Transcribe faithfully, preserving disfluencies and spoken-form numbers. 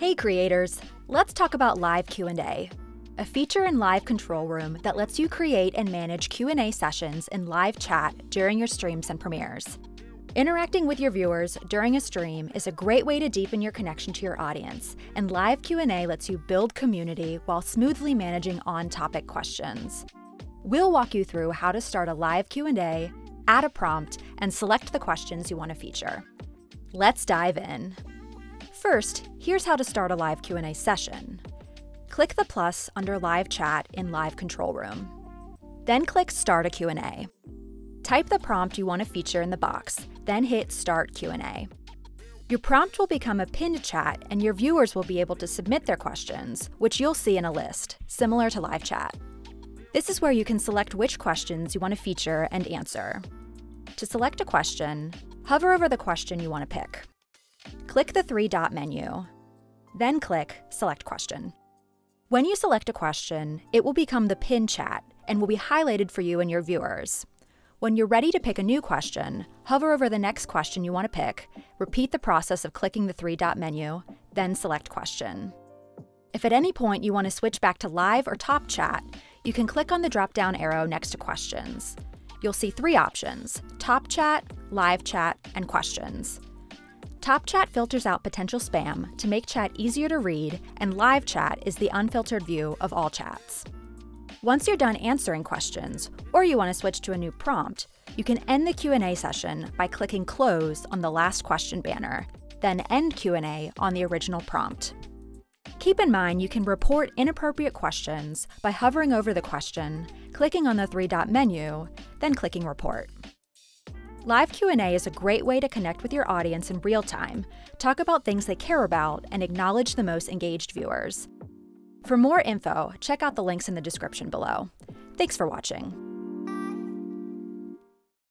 Hey creators, let's talk about Live Q and A, a feature in Live Control Room that lets you create and manage Q and A sessions in live chat during your streams and premieres. Interacting with your viewers during a stream is a great way to deepen your connection to your audience, and Live Q and A lets you build community while smoothly managing on-topic questions. We'll walk you through how to start a Live Q and A, add a prompt, and select the questions you want to feature. Let's dive in. First, here's how to start a Live Q and A session. Click the plus under Live Chat in Live Control Room. Then click Start a Q and A. Type the prompt you want to feature in the box, then hit Start Q and A. Your prompt will become a pinned chat and your viewers will be able to submit their questions, which you'll see in a list, similar to Live Chat. This is where you can select which questions you want to feature and answer. To select a question, hover over the question you want to pick. Click the three-dot menu, then click Select Question. When you select a question, it will become the pinned chat and will be highlighted for you and your viewers. When you're ready to pick a new question, hover over the next question you want to pick, repeat the process of clicking the three-dot menu, then Select Question. If at any point you want to switch back to Live or Top Chat, you can click on the drop-down arrow next to Questions. You'll see three options: Top Chat, Live Chat, and Questions. Top Chat filters out potential spam to make chat easier to read, and Live Chat is the unfiltered view of all chats. Once you're done answering questions, or you want to switch to a new prompt, you can end the Q and A session by clicking Close on the last question banner, then End Q and A on the original prompt. Keep in mind you can report inappropriate questions by hovering over the question, clicking on the three-dot menu, then clicking Report. Live Q and A is a great way to connect with your audience in real time, talk about things they care about, and acknowledge the most engaged viewers. For more info, check out the links in the description below. Thanks for watching.